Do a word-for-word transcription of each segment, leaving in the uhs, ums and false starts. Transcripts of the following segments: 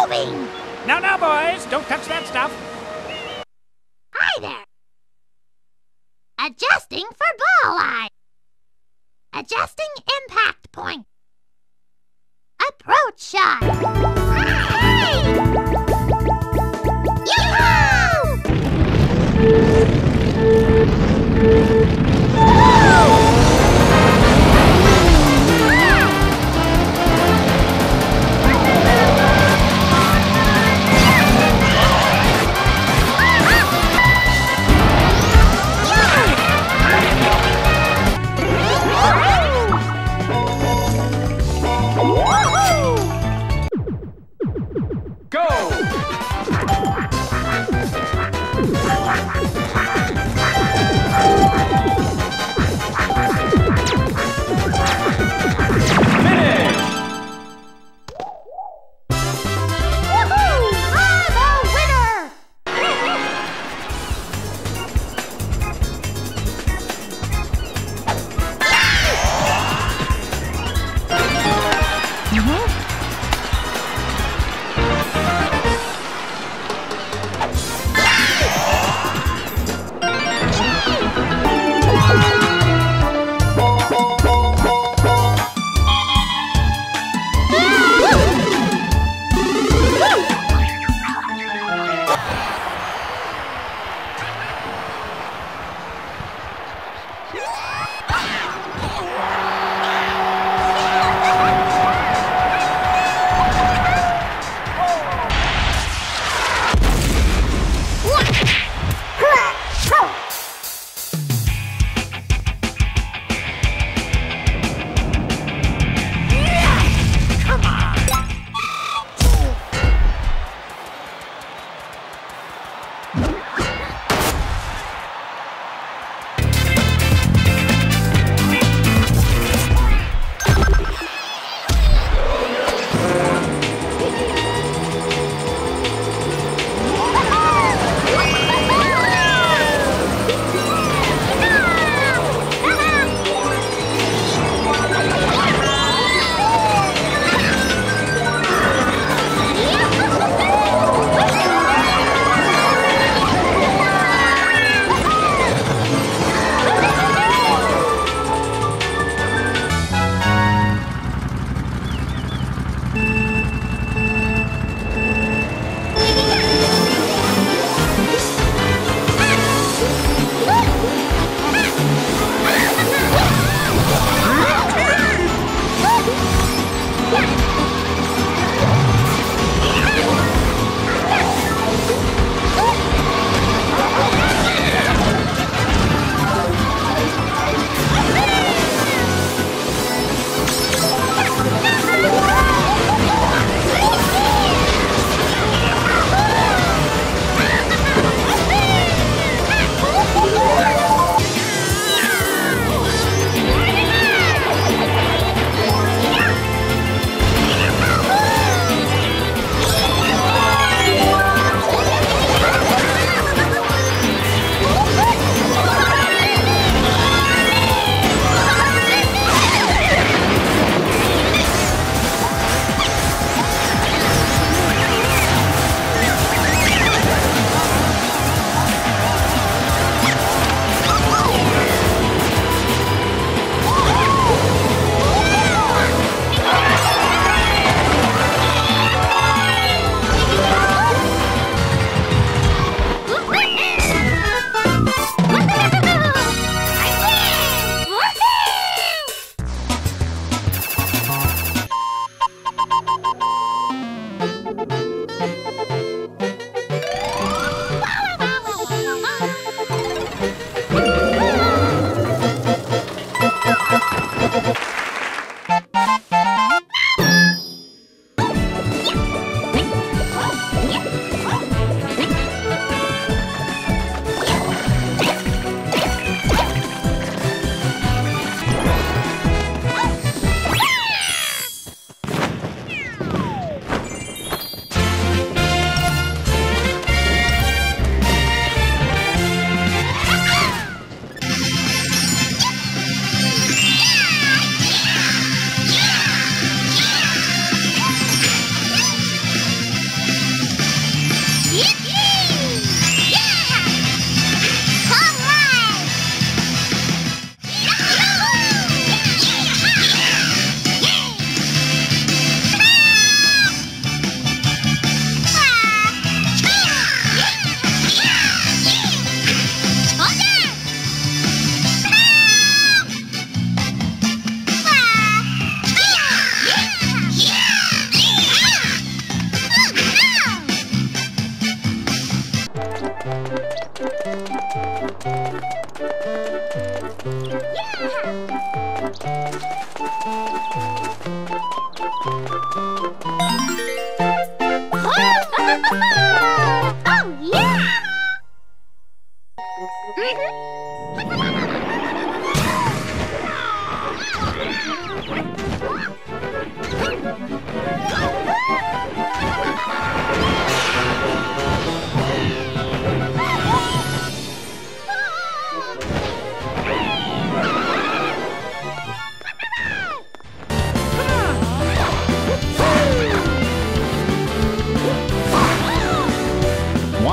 moving! Now, now, boys, don't touch that stuff. Hi there. Adjusting for ball eye. Adjusting impact point. Approach shot. Hey! Yahoo! Mm-hmm.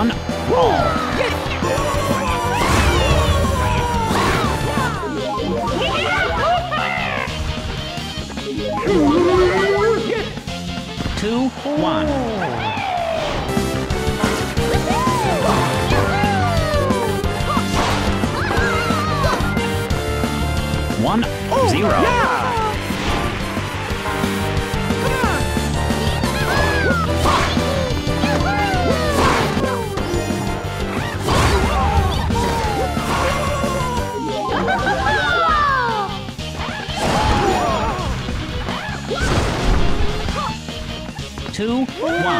one all. Two, one. One, oh, zero. Yeah. Two, one.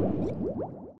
What?